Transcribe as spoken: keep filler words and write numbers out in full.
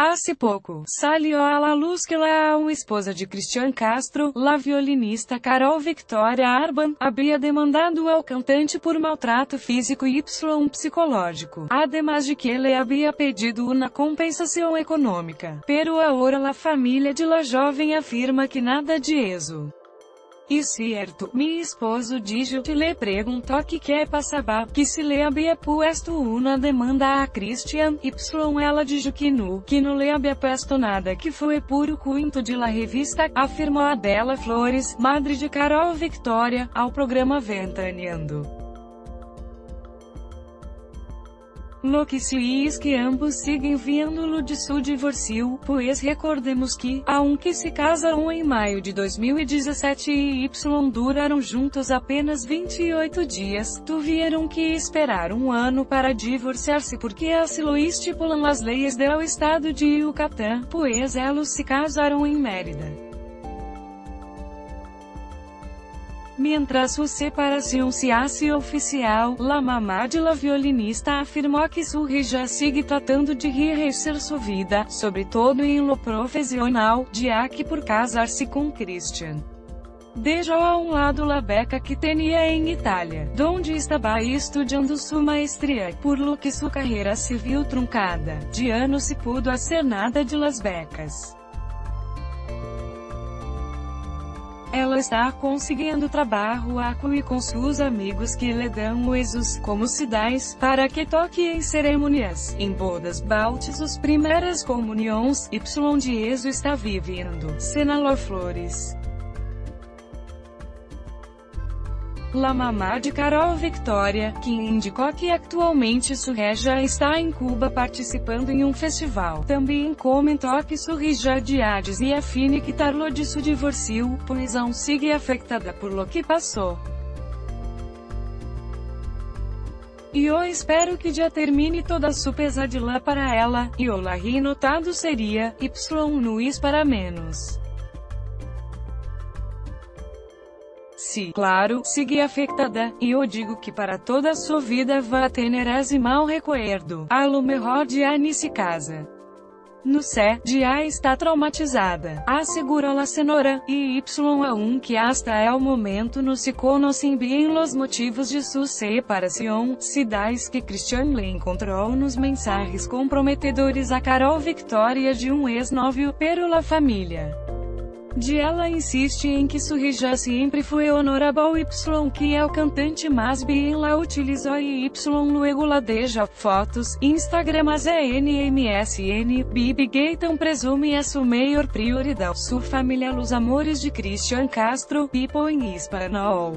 Hace pouco, salió a la luz que la aún esposa de Cristian Castro, la violinista Carol Victoria Arban, havia demandado ao cantante por maltrato físico e psicológico, además de que ele havia pedido uma compensação econômica. Pero ahora la família de la jovem afirma que nada de eso. E certo, mi esposo dijo, le preguntó que que passaba, que se le había puesto una demanda a Cristian, y ela dijo que no, que no le había puesto nada, que fue puro cuento de la revista, afirmou Adela Flores, madre de Carol Victoria, ao programa Ventaneando. Lo que sí es que ambos siguen viéndolo de su divorcio, pues recordemos que, aunque se casaron en mayo de dos mil e dezessete y y duraron juntos apenas vinte y ocho días, tuvieron que esperar un año para divorciarse porque así lo estipulan las leyes del estado de Yucatán, pues ellos se casaron en Mérida. Mientras su separación se hace oficial, la mamá de la violinista afirmó que su hija sigue tratando de rehacer su vida, sobre todo en lo profesional, ya que por casarse con Cristian. Dejó a un lado la beca que tenía en Italia, donde estaba estudiando su maestría, por lo que su carrera se vio truncada, ya no se pudo hacer nada de las becas. Ela está conseguindo trabalho aqui e com seus amigos que lhe dão usos, como cidades, para que toque em cerimônias, em bodas, bautizos, primeiras comunhões, y de eso está vivendo, senalou Flores. La mamá de Carol Victoria, que indicou que atualmente Surreja está em Cuba participando em um festival, também comentou que Surreja de Hades e afine quitarlo de seu divorcio, pois aún sigue afectada por lo que passou. E eu espero que já termine toda sua pesadela para ela, e o ri notado seria, y no is para menos. Sim, claro, sigue afectada, e eu digo que para toda a sua vida vai ter esse mal recuerdo, a lo mejor já nem se casa. No sé, já está traumatizada, assegurou a senhora, e y que hasta o momento não se conhecem bem os motivos de sua separação, cidades que Cristian le encontrou nos mensagens comprometedores a Carol Victoria de um ex-novio, pero la família de ela insiste em que Surreja sempre foi honorable y que é o cantante mas bien la utilizou e y luego la deja fotos, Instagramas é N M S N, Bibi Gayton presume é sua maior prioridade, sua família os amores de Cristian Castro, people in espanhol.